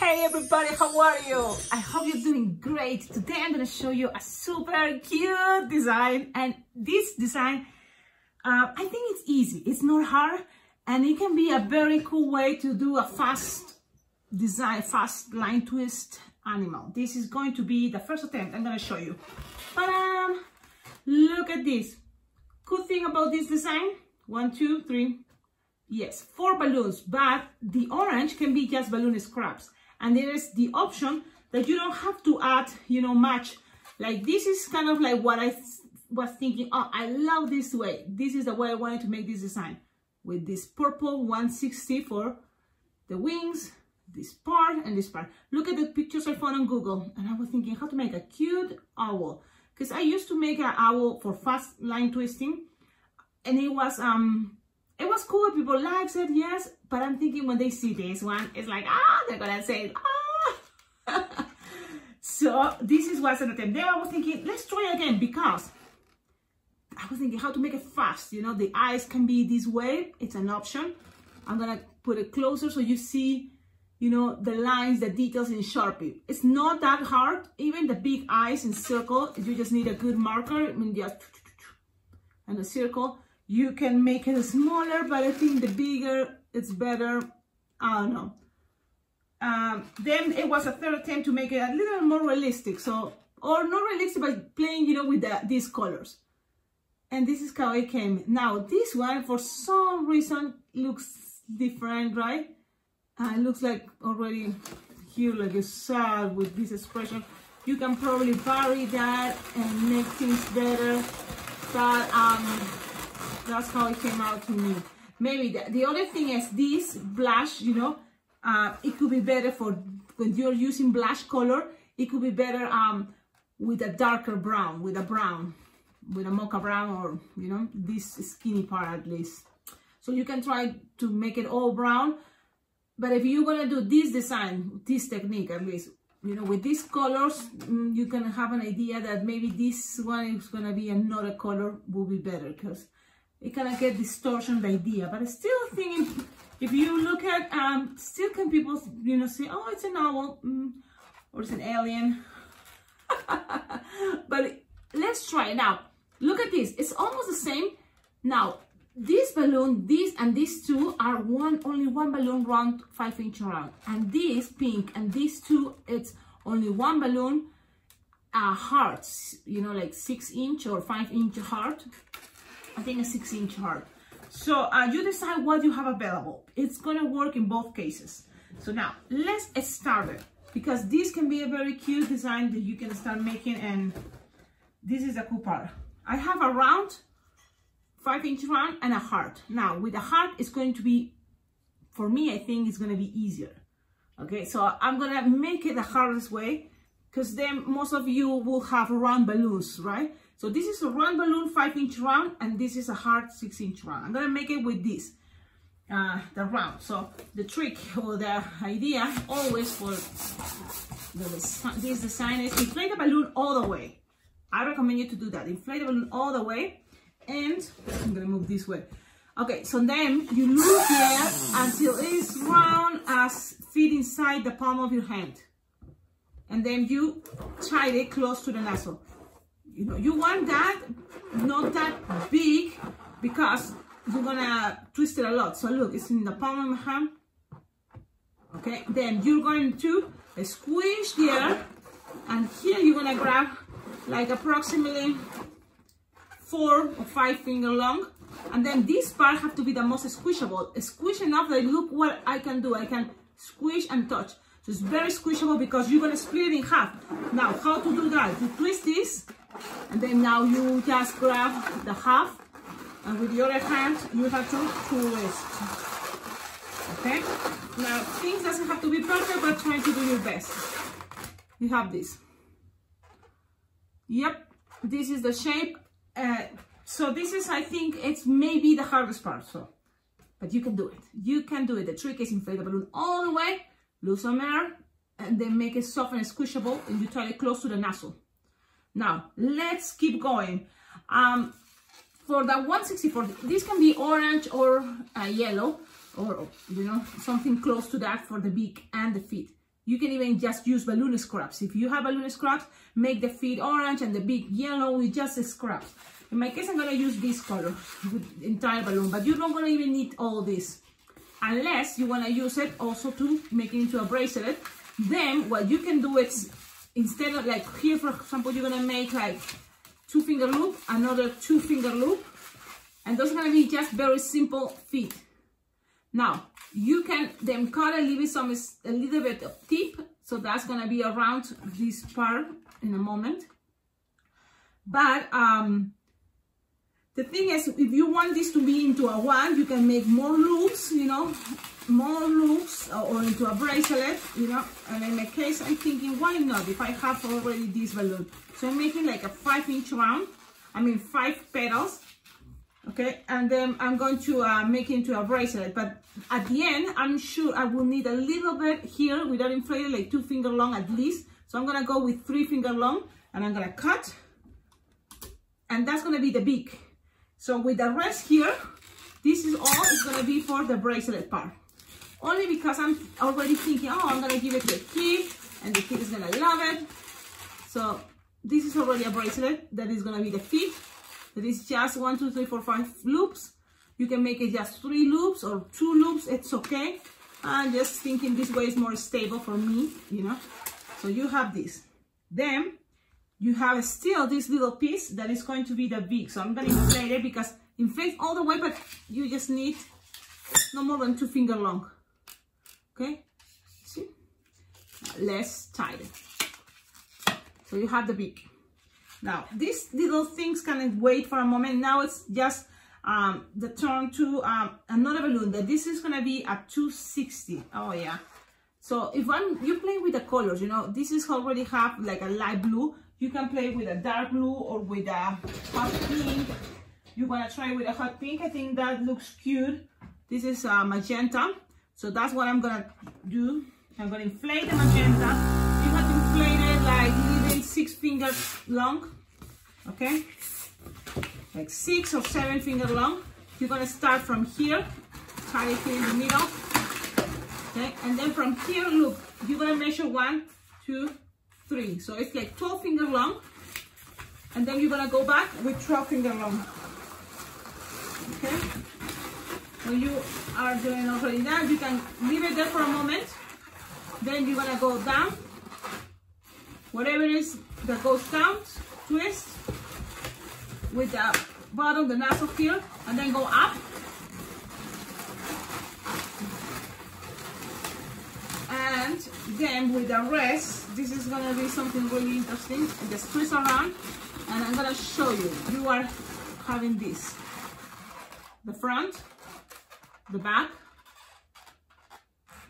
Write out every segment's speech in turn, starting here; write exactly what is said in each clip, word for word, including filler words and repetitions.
Hey everybody, how are you? I hope you're doing great. Today I'm gonna show you a super cute design, and this design, uh, I think it's easy, it's not hard, and it can be a very cool way to do a fast design, fast line twist animal. This is going to be the first attempt I'm gonna show you. Ta-da! Look at this. Good thing about this design, one, two, three, yes, four balloons, but the orange can be just balloon scraps. And there is the option that you don't have to add, you know, much. Like this is kind of like what I th was thinking, oh, I love this way. This is the way I wanted to make this design. With this purple one sixty for the wings, this part and this part. Look at the pictures I found on Google. And I was thinking how to make a cute owl. Because I used to make an owl for fast line twisting. And it was, um, it was cool, people liked it, yes. But I'm thinking when they see this one, it's like, ah, they're gonna say, ah. So this is what's an attempt. Then I was thinking, let's try again, because I was thinking how to make it fast. You know, the eyes can be this way. It's an option. I'm gonna put it closer so you see, you know, the lines, the details in Sharpie. It's not that hard. Even the big eyes in circle, you just need a good marker. I mean, just and a circle. You can make it smaller, but I think the bigger it's better. I don't know. Um, then it was a third attempt to make it a little more realistic. So, or not realistic, but playing, you know, with the, these colors. And this is how it came. Now, this one, for some reason, looks different, right? Uh, it looks like already here, like a sad with this expression. You can probably vary that and make things better. But, um... that's how it came out to me. Maybe the, the other thing is this blush, you know, uh, it could be better for when you're using blush color. It could be better um, with a darker brown, with a brown, with a mocha brown, or, you know, this skinny part at least. So you can try to make it all brown. But if you're going to do this design, this technique at least, you know, with these colors, you can have an idea that maybe this one is going to be another color will be better, because it kind of get distortion, the idea, but I still think if you look at, um, still can people, you know, say, oh, it's an owl, mm, or it's an alien, but let's try it now. Look at this, it's almost the same. Now, this balloon, this and these two are one, only one balloon round, five inch round, and this pink and these two, it's only one balloon, uh, hearts, you know, like six inch or five inch heart. I think a six inch heart. So uh, you decide what you have available. It's gonna work in both cases. So now let's get started, because this can be a very cute design that you can start making, and this is a cool part. I have a round, five inch round and a heart. Now with a heart, it's going to be, for me, I think it's gonna be easier. Okay, so I'm gonna make it the hardest way, because then most of you will have round balloons, right? So this is a round balloon, five inch round, and this is a hard six inch round. I'm gonna make it with this, uh, the round. So the trick or the idea always for the, this design is inflate the balloon all the way. I recommend you to do that. Inflate the balloon all the way, and I'm gonna move this way. Okay, so then you loop here until it's round as fit inside the palm of your hand. And then you tie it close to the lasso. You know, you want that, not that big, because you're gonna twist it a lot. So look, it's in the palm of my hand. Okay, then you're going to squish there, and here you're gonna grab like approximately four or five finger long, and then this part have to be the most squishable. Squish enough that look what I can do. I can squish and touch. So it's very squishable, because you're gonna split it in half. Now, how to do that? You twist this, and then now you just grab the half, and with your other hand, you have to twist. Okay? Now, things doesn't have to be perfect, but try to do your best. You have this. Yep, this is the shape. Uh, so this is, I think, it's maybe the hardest part, so. But you can do it. You can do it. The trick is inflate the balloon all the way, lose some air, and then make it soft and squishable, and you tie it close to the nozzle. Now, let's keep going. Um, for the one sixty-four, this can be orange or uh, yellow, or, you know, something close to that for the beak and the feet. You can even just use balloon scraps. If you have balloon scraps, make the feet orange and the beak yellow with just the scraps. In my case, I'm going to use this color with the entire balloon, but you're not going to even need all this unless you want to use it also to make it into a bracelet. Then what you can do is, instead of like here, for example, you're going to make like two finger loop, another two finger loop, and those are going to be just very simple feet. Now, you can then cut and leave it some, a little bit of tip. So that's going to be around this part in a moment. But um, the thing is, if you want this to be into a one, you can make more loops, you know, more loops or, or into a bracelet, you know. And in my case, I'm thinking, why not if I have already this balloon? So I'm making like a five inch round, I mean five petals. Okay, and then I'm going to uh, make it into a bracelet, but at the end, I'm sure I will need a little bit here without inflating, like two finger long at least. So I'm gonna go with three finger long, and I'm gonna cut, and that's gonna be the beak. So with the rest here, this is all is gonna be for the bracelet part. Only because I'm already thinking, oh, I'm gonna give it to the kid, and the kid is gonna love it. So this is already a bracelet that is gonna be the feet. That is just one, two, three, four, five loops. You can make it just three loops or two loops, it's okay. I'm just thinking this way is more stable for me, you know. So you have this. Then you have still this little piece that is going to be the beak. So I'm gonna inflate it because inflate all the way, but you just need no more than two finger long. Okay, see? Less tight. So you have the beak. Now, these little things can wait for a moment. Now it's just um, the turn to um, another balloon. That this is going to be at two sixty. Oh, yeah. So if I'm, you play with the colors, you know, this is already have like a light blue. You can play with a dark blue or with a hot pink. You want to try with a hot pink. I think that looks cute. This is uh, magenta. So that's what I'm going to do. I'm going to inflate the magenta. You have to inflate it like leaving six fingers long, okay? Like six or seven finger long. You're gonna start from here, cut it here in the middle, okay? And then from here, look, you're gonna measure one, two, three. So it's like twelve finger long, and then you're gonna go back with twelve finger long, okay? When you are doing already that, you can leave it there for a moment. Then you're gonna go down. Whatever it is that goes down, twist with the bottom, the nozzle here, and then go up. And then with the rest, this is gonna be something really interesting. Just twist around, and I'm gonna show you. You are having this. The front, the back.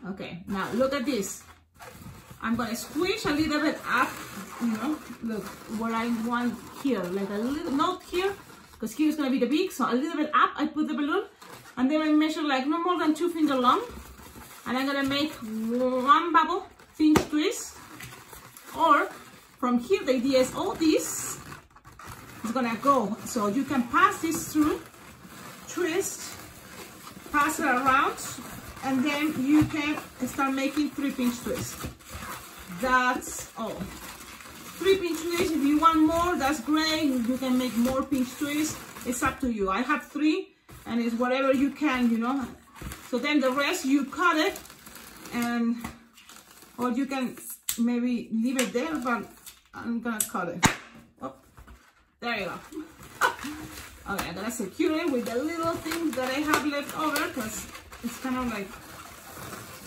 Okay, now look at this. I'm gonna squish a little bit up, you know, look, where I want here, like a little, not here, because here is gonna be the beak, so a little bit up, I put the balloon, and then I measure like no more than two finger long, and I'm gonna make one bubble, pinch twist, or from here, the idea is all this is gonna go, so you can pass this through, twist, pass it around, and then you can start making three pinch twists. That's all. Three pinch twists. If you want more, that's great. You can make more pinch twists. It's up to you. I have three, and it's whatever you can, you know. So then the rest you cut it, and or you can maybe leave it there, but I'm gonna cut it. Oh, there you go. Okay, I'm gonna secure it with the little things that I have left over, because it's kind of like,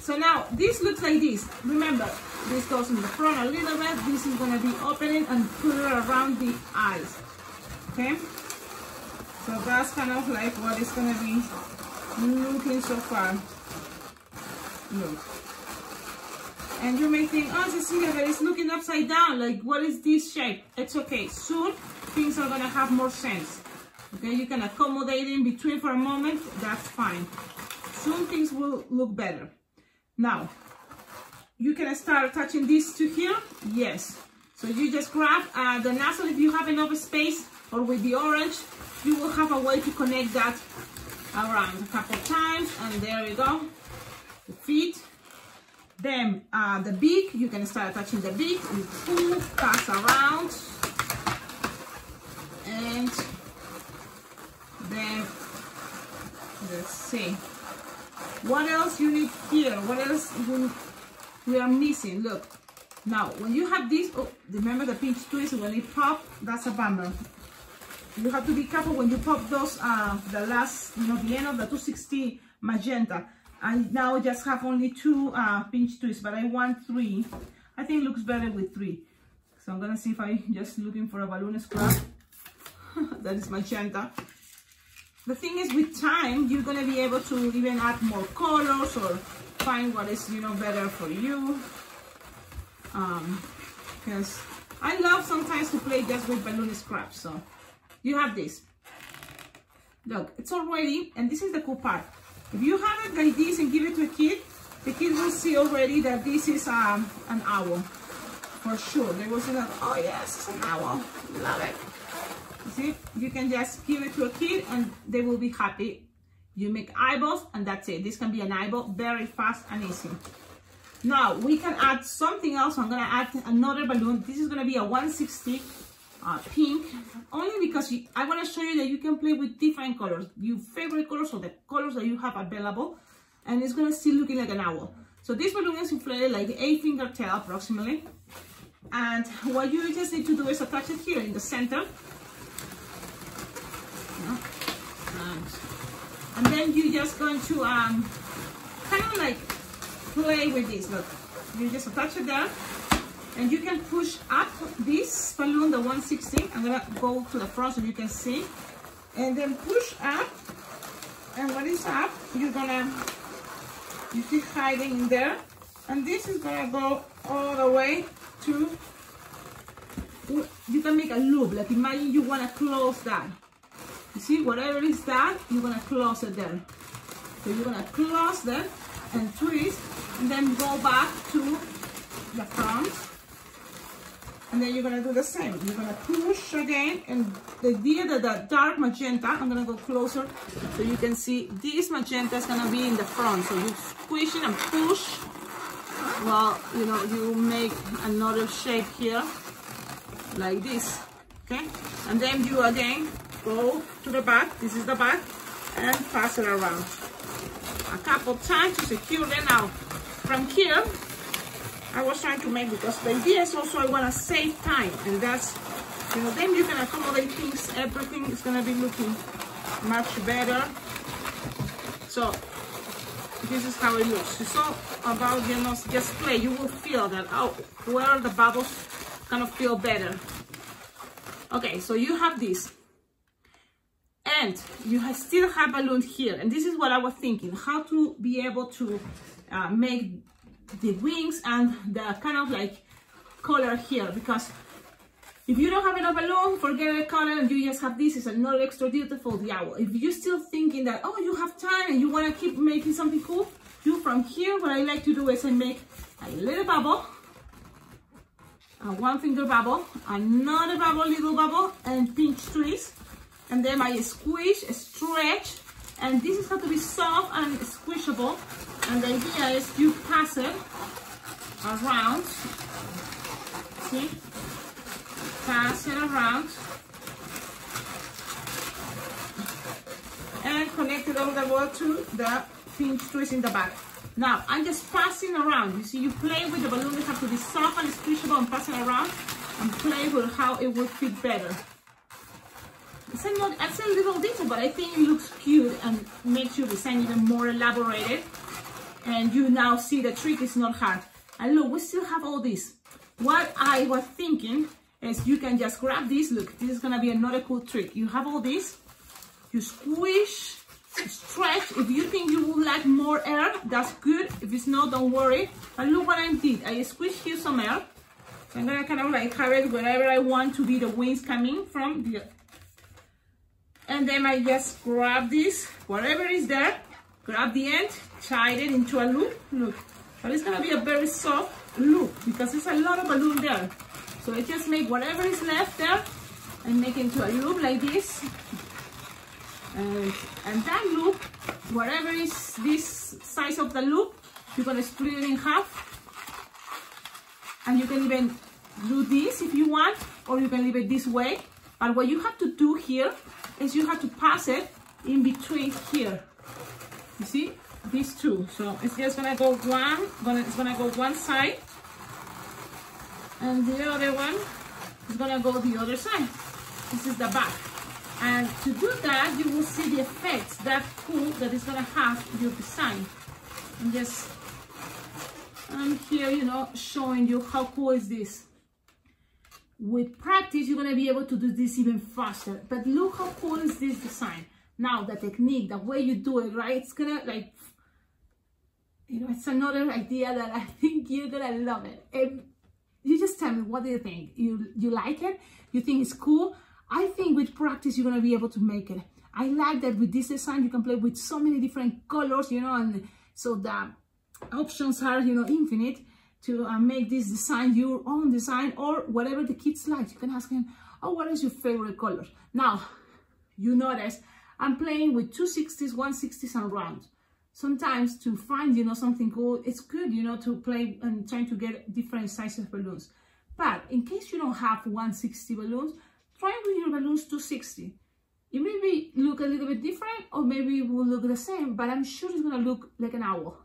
so now this looks like this. Remember, this goes in the front a little bit. This is gonna be opening and put it around the eyes, okay? So that's kind of like what it's gonna be looking so far. Look. And you may think, oh, Cecilia, but it's looking upside down. Like, what is this shape? It's okay, soon things are gonna have more sense. Okay, you can accommodate in between for a moment, that's fine. Soon things will look better. Now, you can start attaching this to here, yes. So you just grab uh, the nozzle if you have enough space, or with the orange, you will have a way to connect that around a couple times, and there we go. The feet, Then uh, the beak, you can start attaching the beak. You pull, pass around, and then let's see what else you need here. What else you, we are missing? Look, now when you have this, oh, remember the pinch twist. When it pop, that's a bummer. You have to be careful when you pop those. Uh, the last, you know, the end of the two sixty magenta. I now just have only two uh, pinch twists, but I want three. I think it looks better with three. So I'm gonna see if I just looking for a balloon scrap that is magenta. The thing is, with time, you're gonna be able to even add more colors or find what is, you know, better for you. Um, because I love sometimes to play just with balloon scraps. So you have this. Look, it's already, and this is the cool part. If you have it like this and give it to a kid, the kid will see already that this is um, an owl, for sure. They will say that, oh yes, it's an owl, love it. You see, you can just give it to a kid and they will be happy. You make eyeballs and that's it. This can be an eyeball, very fast and easy. Now, we can add something else. I'm gonna add another balloon. This is gonna be a one sixty uh, pink, only because you, I wanna show you that you can play with different colors, your favorite colors or the colors that you have available, and it's gonna still looking like an owl. So this balloon is inflated like eight finger tail approximately. And what you just need to do is attach it here in the center. And then you're just going to um, kind of like play with this. Look, you just attach it there, and you can push up this balloon, the one sixty. I'm gonna go to the front so you can see, and then push up. And when it's up, you're gonna you keep hiding in there, and this is gonna go all the way to. You can make a loop. Like imagine you wanna close that. You see, whatever is that, you're gonna close it there. So you're gonna close that and twist, and then go back to the front. And then you're gonna do the same. You're gonna push again, and the idea that the dark magenta, I'm gonna go closer so you can see this magenta is gonna be in the front. So you squish it and push. Well, you know, you make another shape here, like this, okay? And then you again, go to the back, this is the back, and pass it around a couple times to secure it. Now, from here, I was trying to make, because the idea is also I want to save time, and that's, you know, then you can accommodate things, everything is going to be looking much better. So, this is how it looks. It's all about, you know, just play, you will feel that, oh, where the bubbles kind of feel better. Okay, so you have this. And you have still have balloon here, and this is what I was thinking, how to be able to uh, make the wings and the kind of like color here, because if you don't have enough balloon, forget the color, and you just have this, it's another extra beautiful owl. If you're still thinking that, oh, you have time and you want to keep making something cool, you from here, what I like to do is I make a little bubble, a one finger bubble, another bubble, little bubble, and pinch trees. And then I squish, stretch, and this is how to be soft and squishable. And the idea is you pass it around. See? Pass it around. And connect it all the way to the pinch twist in the back. Now, I'm just passing around. You see, you play with the balloon. They have to be soft and squishable and pass it around. And play with how it will fit better. It's a, not, it's a little detail, but I think it looks cute and makes your design even more elaborated. And you now see the trick is not hard. And look, we still have all this. What I was thinking is you can just grab this. Look, this is going to be another cool trick. You have all this. You squish, stretch. If you think you would like more air, that's good. If it's not, don't worry. And look what I did. I squished here some air. I'm going to kind of like have it wherever I want to be the wings coming from the... And then I just grab this, whatever is there, grab the end, tie it into a loop, look. But it's gonna be a very soft loop because there's a lot of balloon there. So I just make whatever is left there and make it into a loop like this. And, and that loop, whatever is this size of the loop, you're gonna split it in half and you can even do this if you want, or you can leave it this way. But what you have to do here is you have to pass it in between here. You see these two. So it's just gonna go one, gonna it's gonna go one side, and the other one is gonna go the other side. This is the back. And to do that, you will see the effects, that pull that is gonna have your design. And just I'm here, you know, showing you how cool is this. With practice, you're gonna be able to do this even faster. But look how cool is this design. Now the technique, the way you do it, right? It's gonna, like, you know, it's another idea that I think you're gonna love it. And you just tell me, what do you think? You you like it? You think it's cool? I think with practice you're gonna be able to make it. I like that with this design you can play with so many different colors, you know, and so the options are, you know, infinite to uh, make this design your own design, or whatever the kids like. You can ask them, oh, what is your favorite color? Now, you notice I'm playing with two sixties, one sixties and rounds. Sometimes to find, you know, something cool, it's good, you know, to play and trying to get different sizes of balloons. But in case you don't have one sixty balloons, try with your balloons two sixty. It maybe look a little bit different, or maybe it will look the same, but I'm sure it's gonna look like an owl.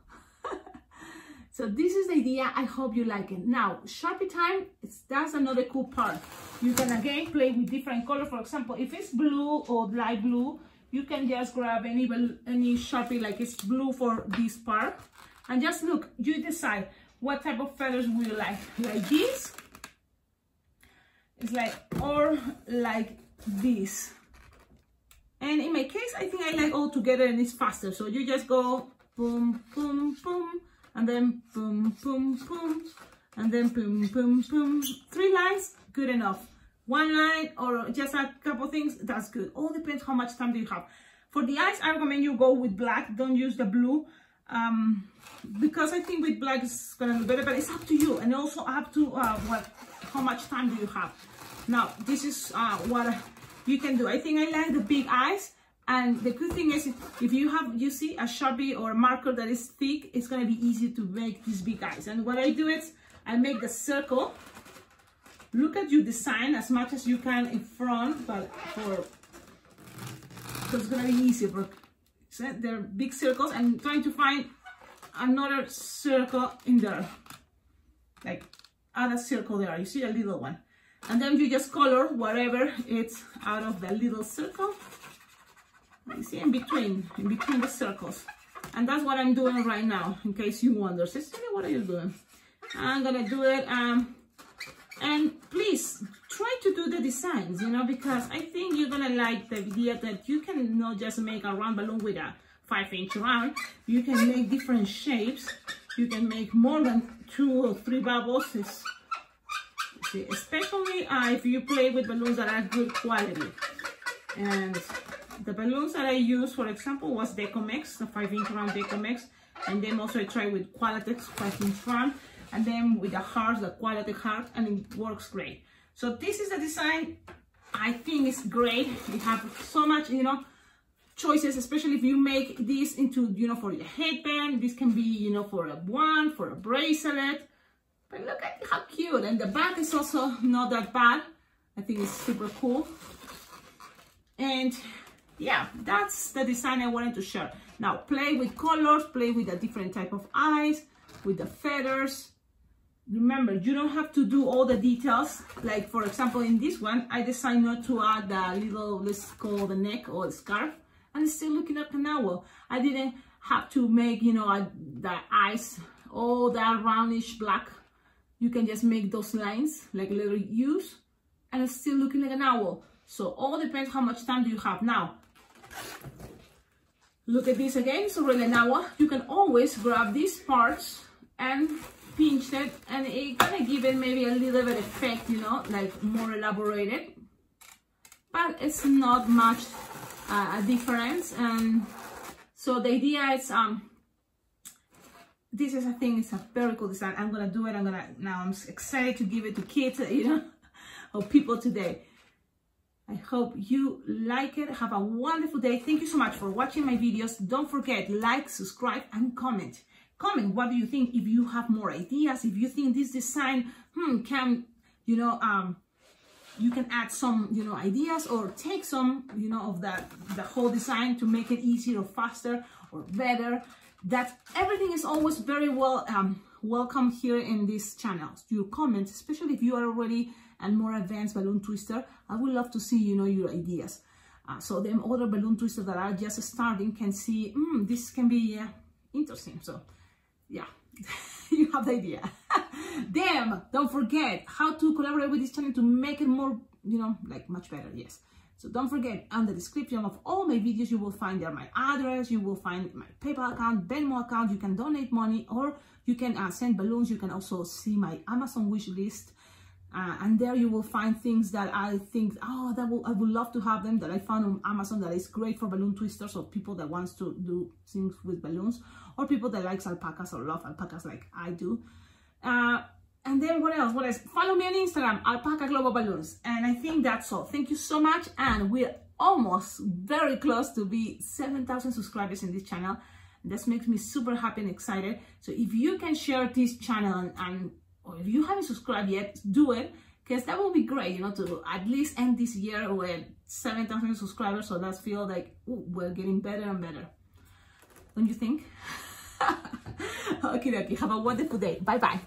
So this is the idea. I hope you like it. Now, Sharpie time, it's, that's another cool part. You can again play with different colors. For example, if it's blue or light blue, you can just grab any, any Sharpie, like it's blue for this part. And just look, you decide what type of feathers would you like. Like this, it's like, or like this. And in my case, I think I like all together and it's faster. So you just go boom, boom, boom. And then boom, boom, boom, and then boom, boom, boom. Three lines, good enough. One line or just a couple things, that's good. All depends how much time do you have. For the eyes, I recommend you go with black. Don't use the blue, um, because I think with black it's gonna be better. But it's up to you, and also up to uh, what, how much time do you have. Now, this is uh, what you can do. I think I like the big eyes. And the good thing is, if you have, you see a Sharpie or a marker that is thick, it's gonna be easy to make these big eyes. And what I do is, I make the circle. Look at your design as much as you can in front, but for, so it's gonna be easy. But they're big circles, and trying to find another circle in there. Like, add a circle there, you see a little one. And then you just color whatever it's out of the little circle. You see, in between, in between the circles. And that's what I'm doing right now, in case you wonder, Cecilia, what are you doing? I'm gonna do it, um, and please, try to do the designs, you know, because I think you're gonna like the idea that you can not just make a round balloon with a five inch round, you can make different shapes, you can make more than two or three bubbles, see, especially uh, if you play with balloons that are good quality. And the balloons that I used, for example, was DecoMex, the five inch round DecoMex, and then also I tried with Qualitex, five inch round, and then with the heart, the Qualitex heart, and it works great. So this is the design. I think it's great. You have so much, you know, choices, especially if you make this into, you know, for your headband. This can be, you know, for a wand, for a bracelet. But look at how cute. And the back is also not that bad. I think it's super cool. And yeah, that's the design I wanted to share. Now, play with colors, play with a different type of eyes, with the feathers. Remember, you don't have to do all the details. Like, for example, in this one, I decided not to add the little, let's call the neck or the scarf, and it's still looking like an owl. I didn't have to make, you know, a, the eyes, all that roundish black. You can just make those lines, like little U's, and it's still looking like an owl. So, all depends how much time do you have. Now, look at this again. It's already an hour. You can always grab these parts and pinch it, and it kind of give it maybe a little bit effect, you know, like more elaborated. But it's not much uh, a difference. And so the idea is, um, this is a thing. It's a very cool design. I'm gonna do it. I'm gonna now. I'm excited to give it to kids, you know, or people today. I hope you like it. Have a wonderful day. Thank you so much for watching my videos. Don't forget, like, subscribe, and comment. Comment what do you think, if you have more ideas, if you think this design, hmm, can, you know, um, you can add some, you know, ideas, or take some, you know, of that, the whole design to make it easier or faster or better. That everything is always very well um, welcome here in these channels. Your comments, especially if you are already and more advanced balloon twister, I would love to see, you know, your ideas. Uh, so the other balloon twisters that are just starting can see, mm, this can be uh, interesting. So yeah, you have the idea. Damn, don't forget how to collaborate with this channel to make it more, you know, like much better, yes. So don't forget, on the description of all my videos, you will find there my address, you will find my PayPal account, Venmo account, you can donate money, or you can uh, send balloons. You can also see my Amazon wish list. Uh, and there you will find things that I think, oh, that will, I would love to have them, that I found on Amazon, that is great for balloon twisters or people that wants to do things with balloons, or people that likes alpacas or love alpacas like I do. Uh, and then what else? What else? Follow me on Instagram, Alpaca Global Balloons. And I think that's all. Thank you so much. And we're almost very close to be seven thousand subscribers in this channel. This makes me super happy and excited. So if you can share this channel, and or if you haven't subscribed yet, do it, because that will be great, you know, to at least end this year with seven thousand subscribers. So that's feel like, ooh, we're getting better and better. Don't you think? Okay, okay. Have a wonderful day. Bye-bye.